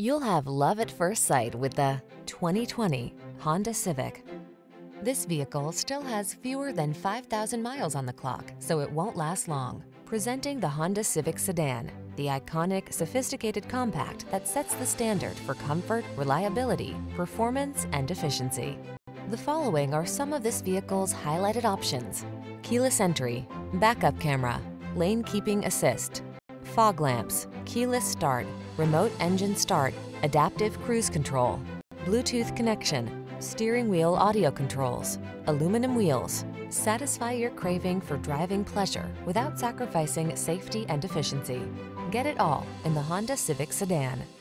You'll have love at first sight with the 2020 Honda Civic. This vehicle still has fewer than 5,000 miles on the clock, so it won't last long. Presenting the Honda Civic sedan, the iconic, sophisticated compact that sets the standard for comfort, reliability, performance, and efficiency. The following are some of this vehicle's highlighted options: keyless entry, backup camera, lane keeping assist, fog lamps, keyless start, remote engine start, adaptive cruise control, Bluetooth connection, steering wheel audio controls, aluminum wheels. Satisfy your craving for driving pleasure without sacrificing safety and efficiency. Get it all in the Honda Civic sedan.